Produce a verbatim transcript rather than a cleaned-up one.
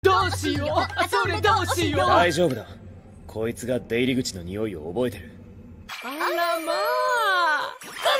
どうしよう、それどうしよう。大丈夫だ、こいつが出入り口の匂いを覚えてる。あらまあ、乾杯。